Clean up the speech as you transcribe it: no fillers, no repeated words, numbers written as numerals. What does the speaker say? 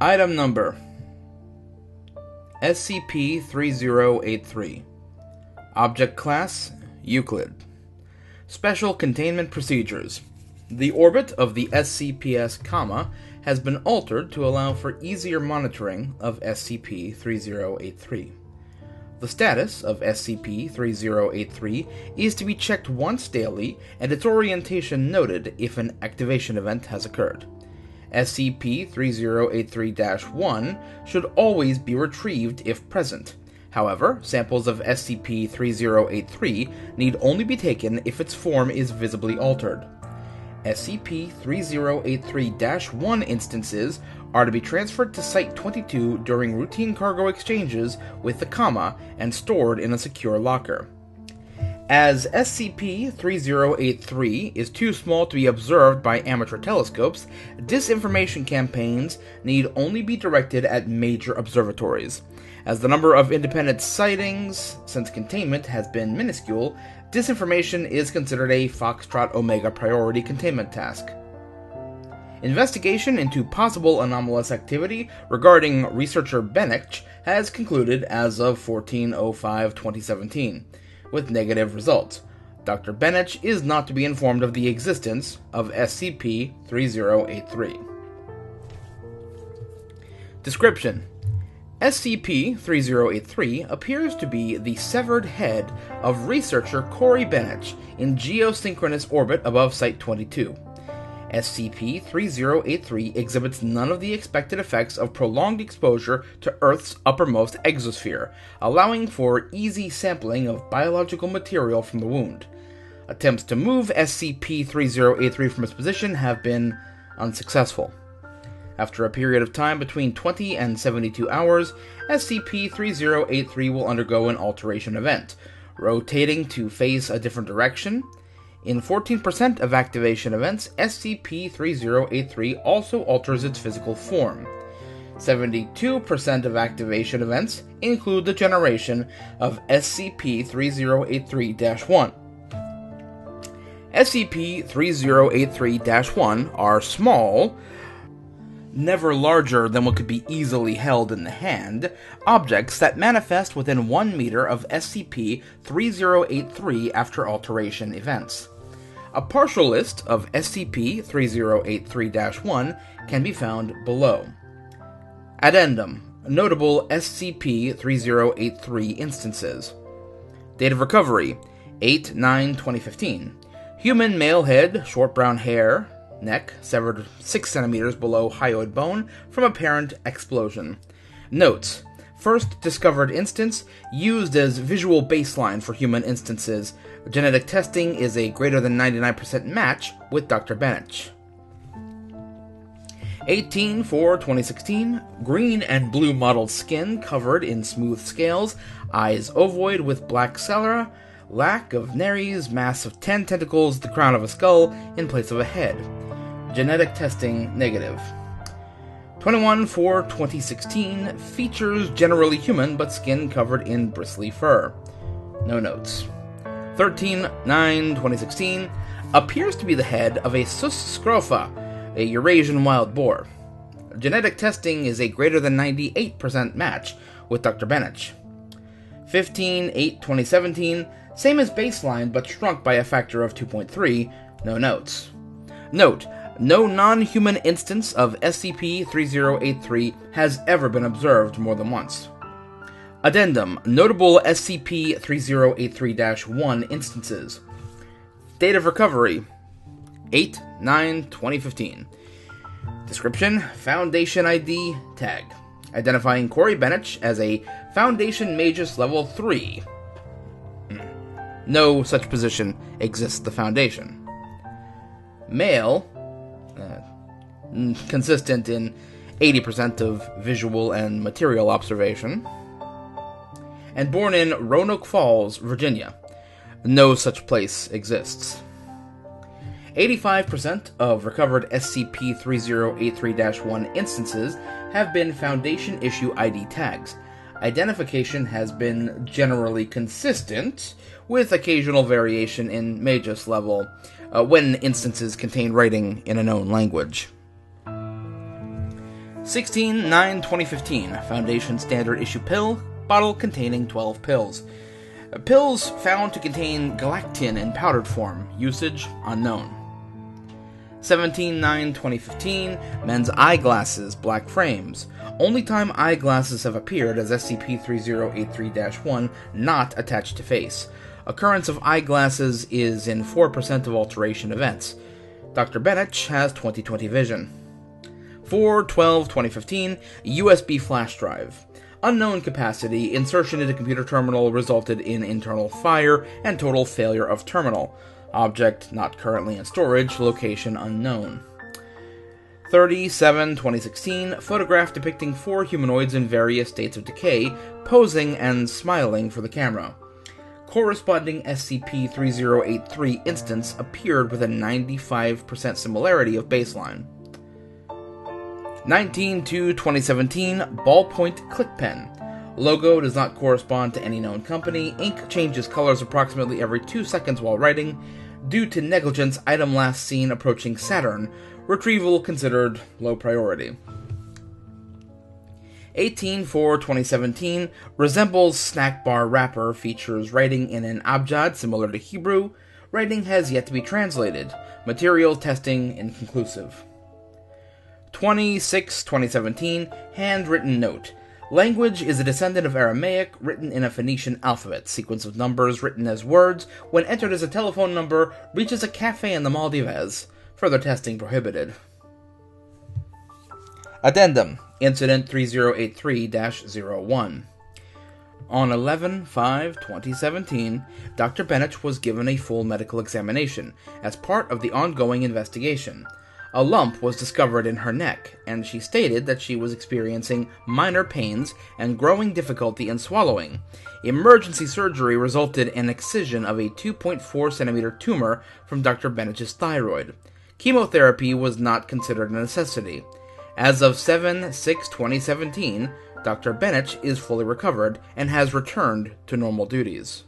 Item number SCP-3083. Object class Euclid. Special containment procedures. The orbit of the SCPS, has been altered to allow for easier monitoring of SCP-3083. The status of SCP-3083 is to be checked once daily and its orientation noted if an activation event has occurred. SCP-3083-1 should always be retrieved if present. However, samples of SCP-3083 need only be taken if its form is visibly altered. SCP-3083-1 instances are to be transferred to Site-22 during routine cargo exchanges with the comma and stored in a secure locker. As SCP-3083 is too small to be observed by amateur telescopes, disinformation campaigns need only be directed at major observatories. As the number of independent sightings since containment has been minuscule, disinformation is considered a Foxtrot Omega priority containment task. Investigation into possible anomalous activity regarding researcher Bänach has concluded as of 14/05/2017. With negative results. Dr. Bänach is not to be informed of the existence of SCP-3083. Description: SCP-3083 appears to be the severed head of researcher Corey Bänach in geosynchronous orbit above Site-22. SCP-3083 exhibits none of the expected effects of prolonged exposure to Earth's uppermost exosphere, allowing for easy sampling of biological material from the wound. Attempts to move SCP-3083 from its position have been unsuccessful. After a period of time between 20 and 72 hours, SCP-3083 will undergo an alteration event, rotating to face a different direction. In 14% of activation events, SCP-3083 also alters its physical form. 72% of activation events include the generation of SCP-3083-1. SCP-3083-1 are small, never larger than what could be easily held in the hand, objects that manifest within 1 meter of SCP-3083 after alteration events. A partial list of SCP-3083-1 can be found below. Addendum: notable SCP-3083 instances. Date of recovery: 8/9/2015. Human male head, short brown hair, neck, severed 6 centimeters below hyoid bone from apparent explosion. Notes: first discovered instance used as visual baseline for human instances. Genetic testing is a greater than 99% match with Dr. Bänach. 18/4/2016, green and blue mottled skin covered in smooth scales, eyes ovoid with black sclera, lack of nares, mass of 10 tentacles, the crown of a skull in place of a head. Genetic testing negative. 21/4/2016, features generally human but skin covered in bristly fur. No notes. 13/9/2016, appears to be the head of a Sus-Scrofa, a Eurasian wild boar. Genetic testing is a greater than 98% match with Dr. Bänach. 15/8/2017, same as baseline but shrunk by a factor of 2.3. No notes. Note: no non-human instance of SCP-3083 has ever been observed more than once. Addendum: notable SCP-3083-1 instances. Date of recovery: 8/9/2015. Description: Foundation ID tag, identifying Corey Bänach as a Foundation Magus Level 3. No such position exists the Foundation. Male, consistent in 80% of visual and material observation, and born in Roanoke Falls, Virginia. No such place exists. 85% of recovered SCP-3083-1 instances have been Foundation Issue ID tags. Identification has been generally consistent, with occasional variation in Magus level when instances contain writing in a known language. 16/9/2015, Foundation Standard Issue Pill, bottle containing 12 pills. Pills found to contain galactin in powdered form, usage unknown. 17/9/2015, men's eyeglasses, black frames. Only time eyeglasses have appeared as SCP-3083-1, not attached to face. Occurrence of eyeglasses is in 4% of alteration events. Dr. Bänach has 20/20 vision. 4/12/2015, USB flash drive. Unknown capacity, insertion into computer terminal resulted in internal fire and total failure of terminal. Object not currently in storage, location unknown. 37/2016, photograph depicting 4 humanoids in various states of decay, posing and smiling for the camera. Corresponding SCP-3083 instance appeared with a 95% similarity of baseline. 19/2/2017, ballpoint click pen. Logo does not correspond to any known company. Ink changes colors approximately every 2 seconds while writing. Due to negligence, item last seen approaching Saturn. Retrieval considered low priority. 18/4/2017, resembles snack bar wrapper, features writing in an abjad similar to Hebrew. Writing has yet to be translated. Material testing inconclusive. 26/2017, handwritten note. Language is a descendant of Aramaic, written in a Phoenician alphabet, sequence of numbers written as words, when entered as a telephone number, reaches a cafe in the Maldives. Further testing prohibited. Addendum, Incident 3083-01. On 11/5/2017, Dr. Bänach was given a full medical examination, as part of the ongoing investigation. A lump was discovered in her neck, and she stated that she was experiencing minor pains and growing difficulty in swallowing. Emergency surgery resulted in excision of a 2.4 cm tumor from Dr. Bänach's thyroid. Chemotherapy was not considered a necessity. As of 7/6/2017, Dr. Bänach is fully recovered and has returned to normal duties.